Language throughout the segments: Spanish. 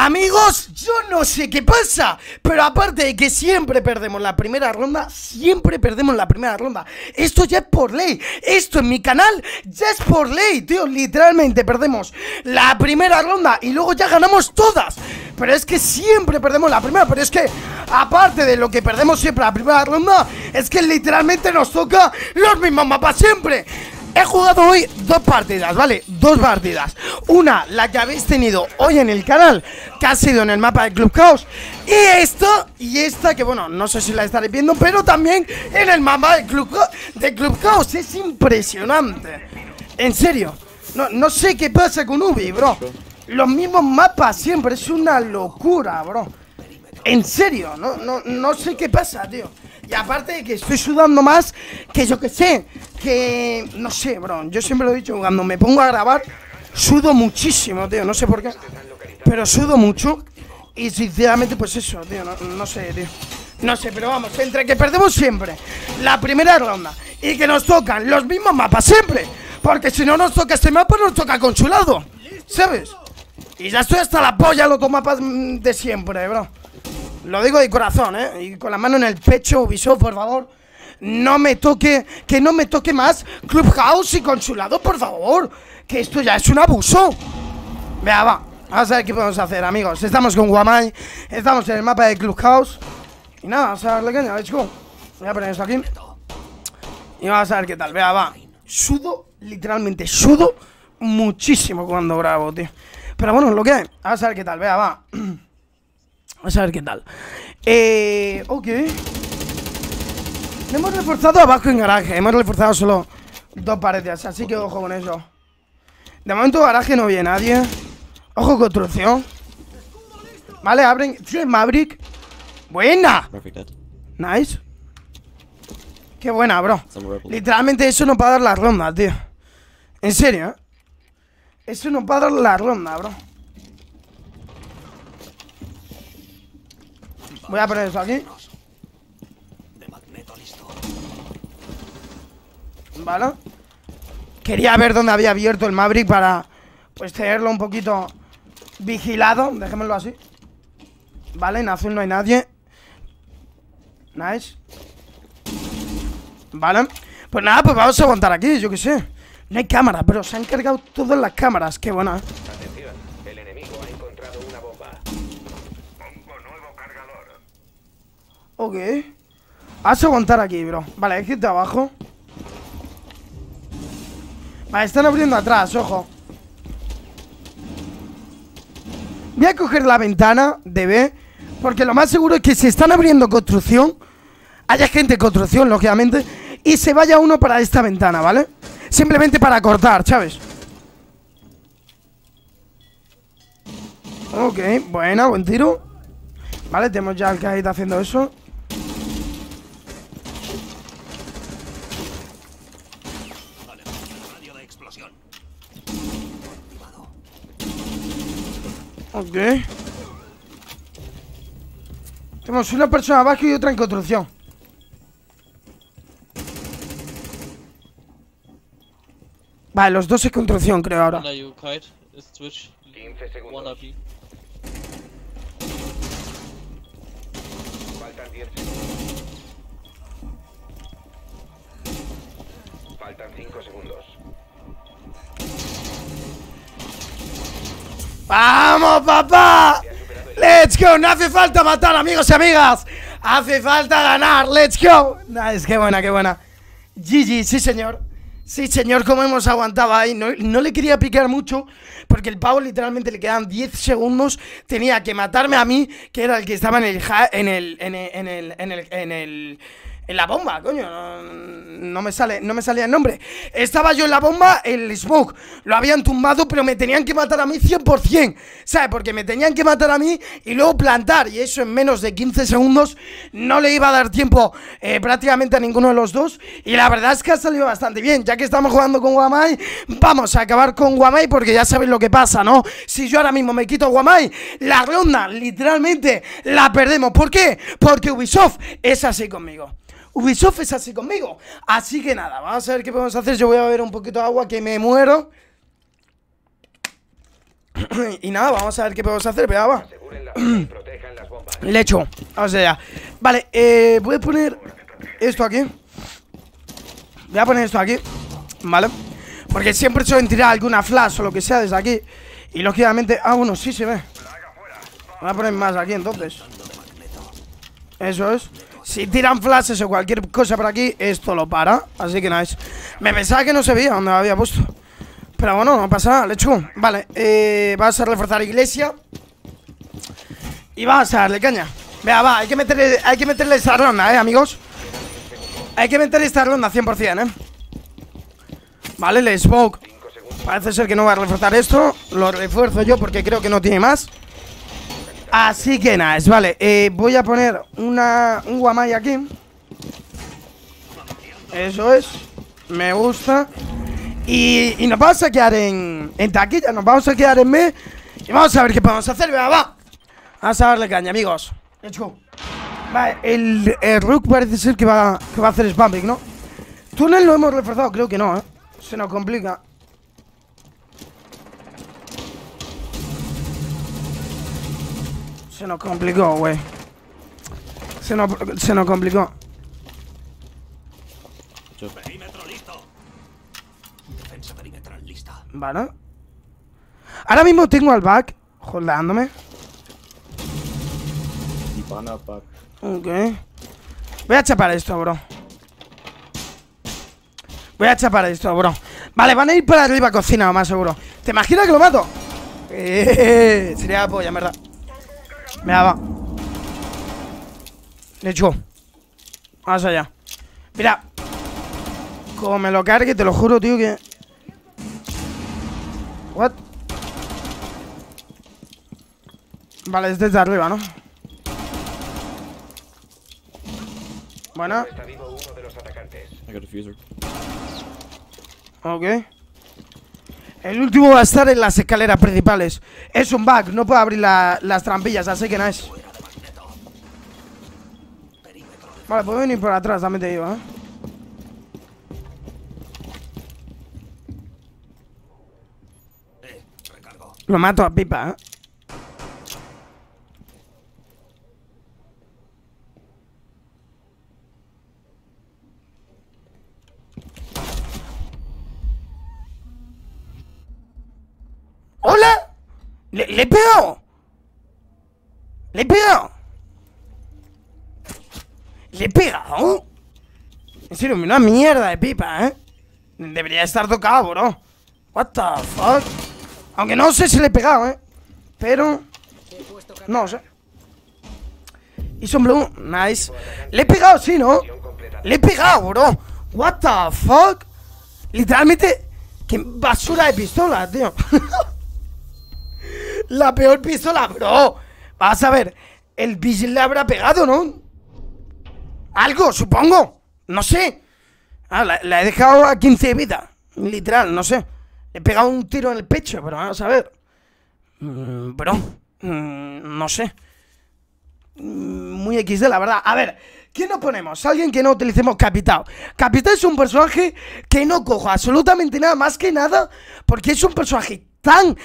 Amigos, yo no sé qué pasa, pero aparte de que siempre perdemos la primera ronda, esto ya es por ley, esto en mi canal ya es por ley, tío. Literalmente perdemos la primera ronda y luego ya ganamos todas. Pero es que siempre perdemos la primera, pero es que aparte de lo que perdemos siempre la primera ronda, es que literalmente nos toca los mismos mapas siempre. He jugado hoy dos partidas, ¿vale? Dos partidas. Una, la que habéis tenido hoy en el canal, que ha sido en el mapa de Club Chaos. Y esta que, bueno, no sé si la estaréis viendo, pero también en el mapa de Club Chaos. Es impresionante. En serio, no sé qué pasa con Ubi, bro. Los mismos mapas siempre, es una locura, bro. En serio, no sé qué pasa, tío. Y aparte de que estoy sudando más que yo que sé, que... no sé, bro, yo siempre lo he dicho, cuando me pongo a grabar, sudo muchísimo, tío, no sé por qué, pero sudo mucho. Y sinceramente, pues eso, tío, no sé, tío. No sé, pero vamos, entre que perdemos siempre la primera ronda y que nos tocan los mismos mapas siempre, porque si no nos toca este mapa, nos toca Consulado, ¿sabes? Y ya estoy hasta la polla los dos mapas de siempre, bro. Lo digo de corazón, ¿eh? Y con la mano en el pecho, Ubisoft, por favor, no me toque, que no me toque más Club Chaos y Consulado, por favor, que esto ya es un abuso. Vea, va, vamos a ver qué podemos hacer, amigos. Estamos con Guamai, estamos en el mapa de Club Chaos. Y nada, vamos a darle caña, let's go. Voy a poner esto aquí y vamos a ver qué tal, vea, va. Sudo, literalmente sudo muchísimo cuando grabo, tío. Pero bueno, lo que hay, vamos a ver qué tal, vea, va. Vamos a ver qué tal. Ok. No hemos reforzado abajo en garaje. Hemos reforzado solo dos paredes, así que ojo con eso. De momento garaje no viene nadie. Ojo construcción. Vale, abren. Sí, Maverick. Buena. Nice. Qué buena, bro. Literalmente eso no va a dar la ronda, tío. En serio, ¿eh? Eso no va a dar la ronda, bro. Voy a poner eso aquí. Vale. Quería ver dónde había abierto el Maverick para, pues, tenerlo un poquito vigilado. Dejémoslo así. Vale, en azul no hay nadie. Nice. Vale. Pues nada, pues vamos a aguantar aquí, yo qué sé. No hay cámara, pero se han cargado todas las cámaras. Qué buena. Atención, el enemigo ha encontrado una bomba. Ok. Has aguantar aquí, bro. Vale, es que está abajo. Vale, están abriendo atrás, ojo. Voy a coger la ventana de B, porque lo más seguro es que se están abriendo construcción, haya gente en construcción, lógicamente, y se vaya uno para esta ventana, ¿vale? Simplemente para cortar, ¿sabes? Ok, buena, buen tiro. Vale, tenemos ya al cajita haciendo eso. Ok. Tenemos una persona abajo y otra en construcción. Vale, los dos en construcción, creo ahora. 15 segundos. Faltan 10 segundos. Faltan 5 segundos. ¡Vamos, papá! ¡Let's go! No hace falta matar, amigos y amigas. Hace falta ganar. ¡Let's go! Nice, qué buena, qué buena. GG, sí, señor. Sí, señor, como hemos aguantado ahí. No le quería picar mucho, porque el pavo literalmente le quedaban 10 segundos. Tenía que matarme a mí, que era el que estaba en el... en la bomba, coño, no me sale el nombre. Estaba yo en la bomba, el smoke. Lo habían tumbado, pero me tenían que matar a mí 100%, ¿sabes? Porque me tenían que matar a mí y luego plantar. Y eso en menos de 15 segundos no le iba a dar tiempo prácticamente a ninguno de los dos. Y la verdad es que ha salido bastante bien. Ya que estamos jugando con Guamai, vamos a acabar con Guamai, porque ya sabéis lo que pasa, ¿no? Si yo ahora mismo me quito Guamai, la ronda literalmente la perdemos. ¿Por qué? Porque Ubisoft es así conmigo. Ubisoft es así conmigo. Así que nada, vamos a ver qué podemos hacer. Yo voy a beber un poquito de agua, que me muero. Y nada, vamos a ver qué podemos hacer, pero va. Le echo, vamos allá. Vale, voy a poner esto aquí. Voy a poner esto aquí, ¿vale? Porque siempre suelen tirar alguna flash o lo que sea desde aquí. Y lógicamente, ah, bueno, sí se ve. Voy a poner más aquí entonces. Eso es. Si tiran flashes o cualquier cosa por aquí, esto lo para. Así que nice. Me pensaba que no se veía donde lo había puesto, pero bueno, no pasa nada, lechu. Vale, vas a reforzar iglesia y vas a darle caña. Vea, va, hay que meterle esta ronda, amigos. Hay que meterle esta ronda 100%, Vale, le smoke. Parece ser que no va a reforzar esto. Lo refuerzo yo porque creo que no tiene más. Así que nada, vale, voy a poner un guamai aquí. Eso es. Me gusta. Y nos vamos a quedar en taquilla. Nos vamos a quedar en B. Y vamos a ver qué podemos hacer, va. Vamos a darle caña, amigos. Let's go. Vale, el Rook parece ser que va a hacer spamming, ¿no? Túnel lo hemos reforzado, creo que no, Se nos complica. Se nos complicó, güey. Se nos complicó. Perímetro listo. Defensa perimetral lista. Vale. Ahora mismo tengo al back holdándome. Ok. Voy a chapar esto, bro. Vale, van a ir para arriba cocina, más seguro. ¿Te imaginas que lo mato? Sería la polla, en verdad. Me va. Le echo. Vamos allá. Mira. Como me lo cargue, te lo juro, tío, que... What? Vale, es desde arriba, ¿no? Bueno. Está vivo uno de los atacantes. I got a fuser. Ok. El último va a estar en las escaleras principales. Es un bug, no puedo abrir las trampillas, así que nada es. Vale, puedo venir por atrás, también te digo, Recargo. Lo mato a pipa, ¡Hola! ¡Le he pegado! ¡Le he pegado! ¡Le he pegado! En serio, una mierda de pipa, Debería estar tocado, bro. What the fuck. Aunque no sé si le he pegado, Pero... no sé. Y son blue. Nice. Le he pegado, sí, ¿no? Le he pegado, bro. What the fuck. Literalmente... ¡Qué basura de pistola, tío! La peor pistola, bro. Vas a ver, el Vigil le habrá pegado, ¿no? Algo, supongo. No sé. La he dejado a 15 de vida. Literal, no sé. Le he pegado un tiro en el pecho, pero vamos a ver. No sé. Muy XD, la verdad. A ver, ¿quién nos ponemos? Alguien que no utilicemos Capitán. Capitán es un personaje que no cojo absolutamente nada, más que nada, porque es un personaje tan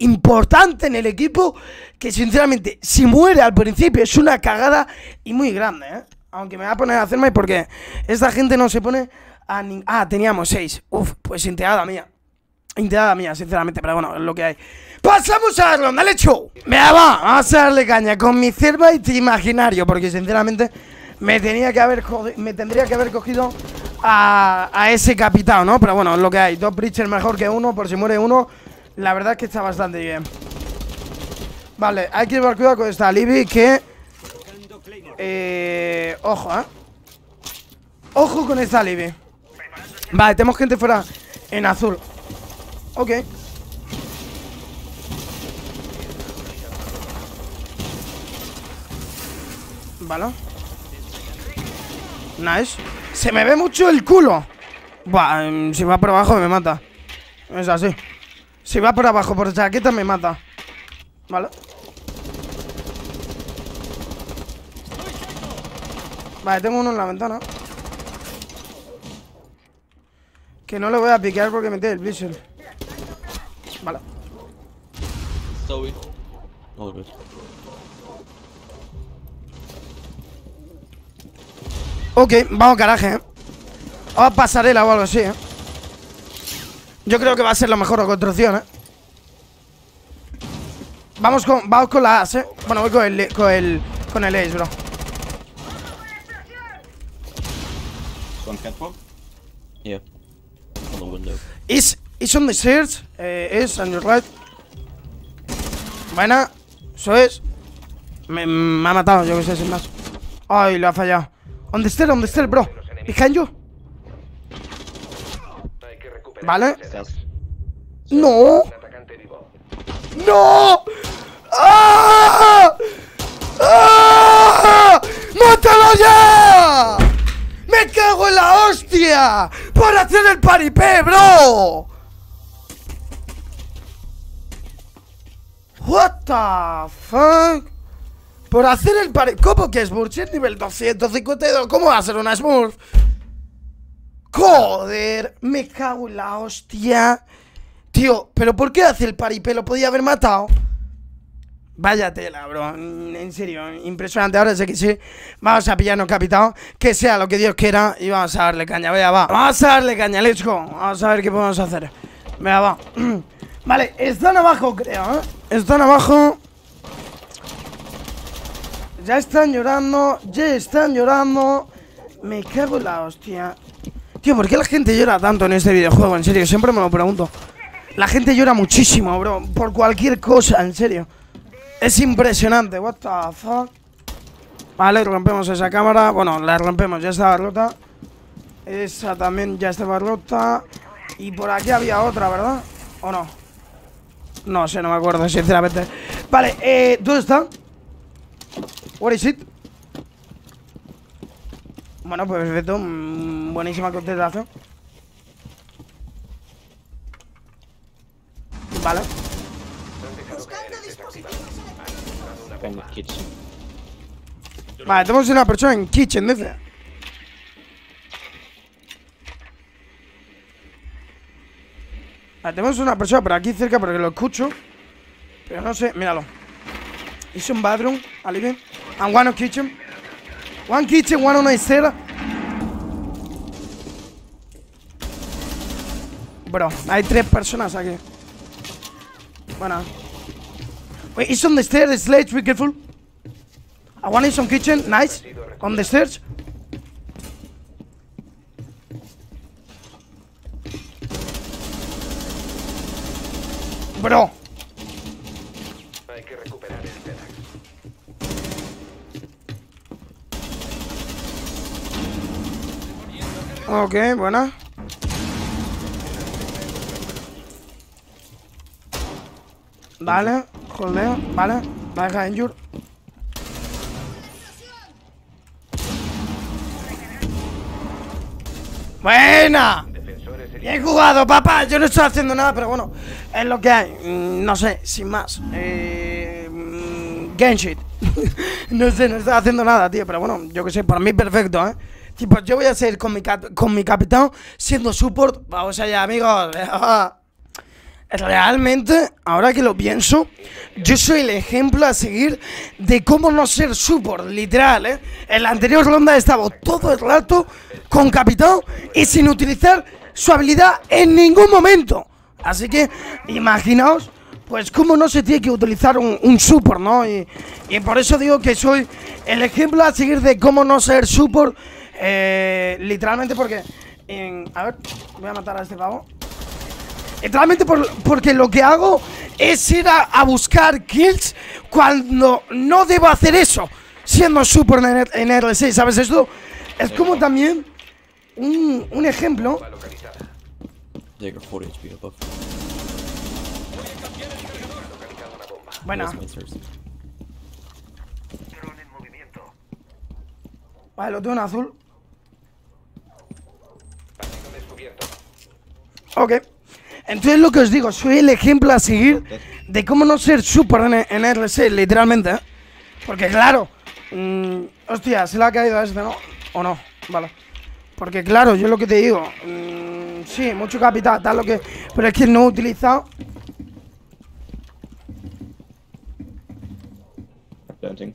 importante en el equipo que sinceramente si muere al principio es una cagada y muy grande, Aunque me va a poner a hacerme porque esta gente no se pone a ni... Ah, teníamos 6. Uf, pues inteada mía. Inteada mía, sinceramente, pero bueno, es lo que hay. ¡Pasamos a la ronda, le echo! ¡Me va! Vamos a darle caña con mi Cervite imaginario porque sinceramente me tendría que haber cogido a ese capitán, ¿no? Pero bueno, es lo que hay. Dos breachers mejor que uno por si muere uno. La verdad es que está bastante bien. Vale, hay que llevar cuidado con esta Alibi que... ojo, Ojo con esta Alibi. Vale, tenemos gente fuera en azul. Ok. Vale. Nice. Se me ve mucho el culo. Buah, si va por abajo me mata. Es así. Si va por abajo, por chaqueta, me mata. Vale. Vale, tengo uno en la ventana. Que no le voy a piquear porque me tiene el blizzard. Vale. está Ubi? All good. Ok, vamos garaje, ¿eh? Vamos a pasarela o algo así, ¿eh? Yo creo que va a ser la mejor construcción, ¿eh? Vamos con la as, ¿eh? Bueno, voy con el ace, bro. ¿Con headphones? Yeah. On the window. Is on the stairs, is on your right. Buena, eso es. Me ha matado, yo que sé, sin más. Ay, lo ha fallado. On the stairs, bro. Behind you. Vale. No. ¡No! ¡Ah! ¡Ah! ¡Mátalo ya! ¡Me cago en la hostia! ¡Por hacer el paripé, bro! What the fuck? Por hacer el paripé. ¿Cómo que Smurf es nivel 252? ¿Cómo va a ser una Smurf? ¡Joder! ¡Me cago en la hostia! Tío, ¿pero por qué hace el paripé? Lo podía haber matado. Vaya tela, bro. En serio, impresionante. Ahora sé que sí. Vamos a pillarnos, capitán. Que sea lo que Dios quiera. Y vamos a darle caña. Vaya, va. Vamos a darle caña, let's go. Vamos a ver qué podemos hacer. Vaya, va. Vale, están abajo, creo, ¿eh? Están abajo. Ya están llorando. Ya están llorando. Me cago en la hostia. Tío, ¿por qué la gente llora tanto en este videojuego? En serio, siempre me lo pregunto. La gente llora muchísimo, bro, por cualquier cosa, en serio. Es impresionante, what the fuck. Vale, rompemos esa cámara. Bueno, la rompemos, ya estaba rota. Esa también ya estaba rota. Y por aquí había otra, ¿verdad? ¿O no? No sé, no me acuerdo, sinceramente. Vale, ¿dónde está? What is it? Bueno, pues perfecto. Buenísima contestación. Vale. Vale, tenemos una persona en kitchen, dice. Vale, tenemos una persona por aquí cerca porque lo escucho. Pero no sé, míralo. It's in bathroom, alibi. And one kitchen. One kitchen, one on the stairs. Bro, hay tres personas aquí. Bueno. Wait, it's on the stairs, Sledge, be careful. One is on kitchen, nice. On the stairs. Bro. Hay que recuperar el tenax. Ok, buena. Vale, joder, vale, va a dejar injure. ¡Buena! Bien jugado, papá, yo no estoy haciendo nada, pero bueno, es lo que hay, no sé, sin más. Game shit. No sé, no estoy haciendo nada, tío, pero bueno, yo que sé, para mí perfecto, ¿eh? Tipo, yo voy a seguir con mi capitán siendo support. Vamos allá, amigos. Realmente, ahora que lo pienso, yo soy el ejemplo a seguir de cómo no ser support, literal, ¿eh? En la anterior ronda estaba todo el rato con capitán y sin utilizar su habilidad en ningún momento. Así que, imaginaos, pues cómo no se tiene que utilizar un support, ¿no? Y por eso digo que soy el ejemplo a seguir de cómo no ser support, literalmente porque... a ver, voy a matar a este pavo. Literalmente porque lo que hago es ir a buscar kills cuando no debo hacer eso, siendo super en RL6, ¿sabes esto? Es como también un ejemplo. Buena. Vale, lo tengo en azul. Ok. Entonces lo que os digo, soy el ejemplo a seguir de cómo no ser super en RC, literalmente, ¿eh? Porque claro, hostia, se le ha caído a este, ¿no? ¿O no? Vale. Porque claro, yo lo que te digo, sí, mucho capital, tal, lo que... Pero es que no he utilizado... planting.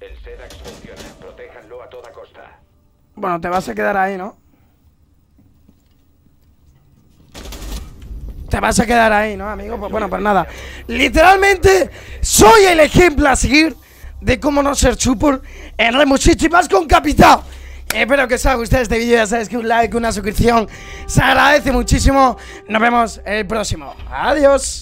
El SEDAX funciona. Protéjanlo a toda costa. Bueno, te vas a quedar ahí, ¿no? Te vas a quedar ahí, ¿no, amigo? Pues bueno, pues nada. Literalmente, soy el ejemplo a seguir de cómo no ser chupor en Remuchichi más con Capitán. Espero que os haya gustado este vídeo. Ya sabéis que un like, una suscripción se agradece muchísimo. Nos vemos en el próximo. Adiós.